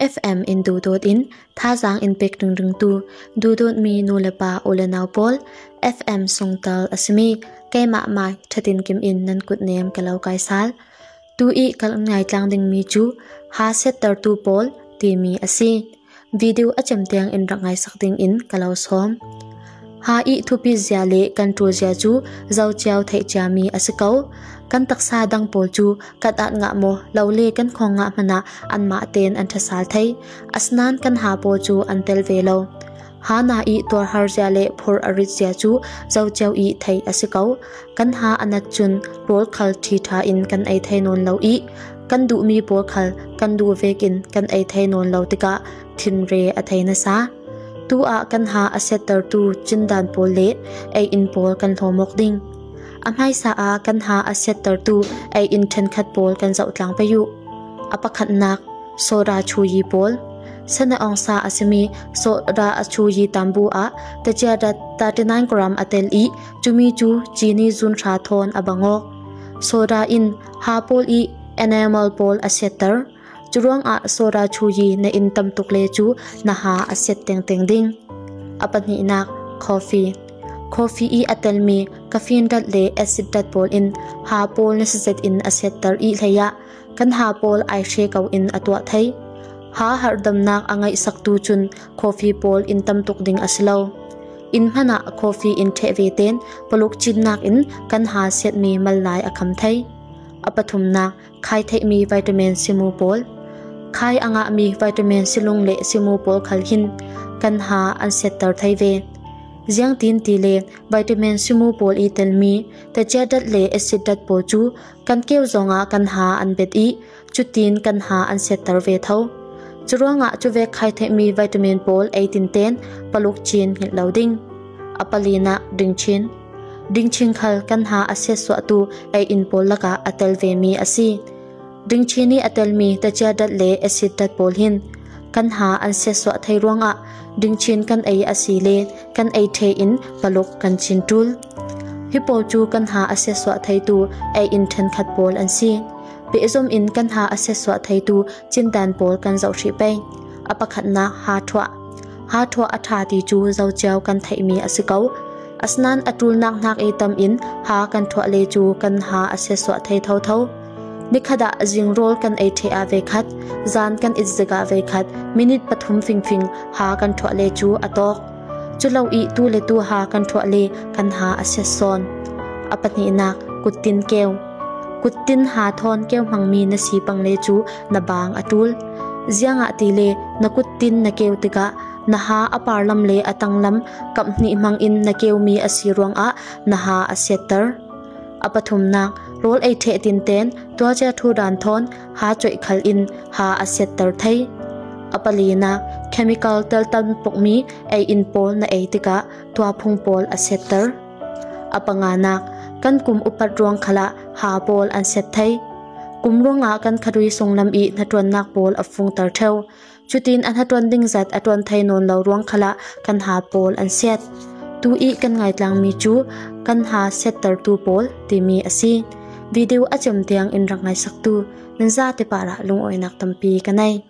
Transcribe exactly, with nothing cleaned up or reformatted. F M in dudot in thazang in pek rung rung tu dudot mi nulepa olenau pol F M songtal asmi kema mai thatin kim in nan kut nem kalau kai sal tu I kal ngai tlang ding mi chu ha set tar tu pol ti mi asi video acham teng in rangai sakting in kalau som ha I thupi zia le control zia chu zau chao thei cha mi asikau kan taksa dang pol chu kat at nga mo lawle kan khong nga mana an ma ten an thasal thei asnan kan ha pol chu an tel velo ha na I tor har zia le phor arit zia chu zau chao I thei asikau kan ha anat chun rol khal thi tha in kan ai thei non lo I kan du mi por khal kan du vekin kan ai thei non lo tika thin re a thei na sa tu a kan ha a setter tu chindan pol le a in pol kan thomok ding amhai sa a kan ha a setter tu a in then khat pol kan zau tlang pe yu apakhat nak sora chu yi pol sana ong sa asimi sora chu yi tambu a tachia da thirty-nine gram atel I chumi chu chini jun tha thon abango sora in ha pol I animal pol a setter Jurong a sora chuyi na in tam tukle chu na ha a set teng teng ding. Apat ni inak coffee. Coffee I atel mi caffeine dat le acid dat pol in ha pol na set in a set tar I thaya kan ha pol ai she kau in atwa thai. Ha har dam nak angai sak tu chun coffee pol in tam tuk ding aslo. In hana coffee in the ve ten poluk chin nak in kan ha set mi mal lai akam thai. Apathum nak khai thai mi vitamin simu pol. Khai anga mi vitamin silung le simu pol khalhin kan ha an setter thai ve jiang tin ti le vitamin simu pol I tel mi ta chadat le acid dat po chu kan keu zonga kan ha an bet I chutin kan ha an setter ve tho churonga chu ve khai thai mi vitamin pol eighteen ten paluk chin ngel loading apalina ding chin ding ching khal kan ha aseso atu ai in pol laka atel ve mi asi ding chini atel mi ta cha dat le acid dat pol hin kan ha an seso thai ruanga ding chin kan ai asi le kan ai the in palok kan chin tul hipo chu kan ha aseso thai tu ai in then khat pol an si pe zum in kan ha aseso thai tu chin dan pol kan zau thri pe apakhat na ha thwa ha thwa atha ti chu zau chao kan thai mi asikau asnan atul nak nak etam in ha kan thwa le chu kan ha aseswa thei tho tho nikhada jing roll kan ei the ave khat zan kan izzaga ve khat minute pathum fing fing ha kan thwa le chu atok chulo I tu le tu ha kan thwa le kan ha aseson apatni nak kutin keu kutin ha thon keu hmangmi na si pang le chu na bang atul zianga ti le na kutin na keu tika naha aparlam le atanglam kamni mang in na keumi asirong a naha asetter apathumna rol ei the tin ten twaja thu dan thon ha choi khal in ha asetter thei apalina chemical teltan pokmi ei in pol na ei tika twa phung pol asetter apangana kan kum upat rong khala ha pol an set thei kumronga kan kharui songlam I natron nak pol afung tar theu chutin an hatron ding zat atron thai non lo ruang khala kan ha pol an set tu I kan ngai tlang mi chu kan ha setter tu pol ti mi asi video acham tiang in rangai sak tu nza te para lung oinak tampi kanai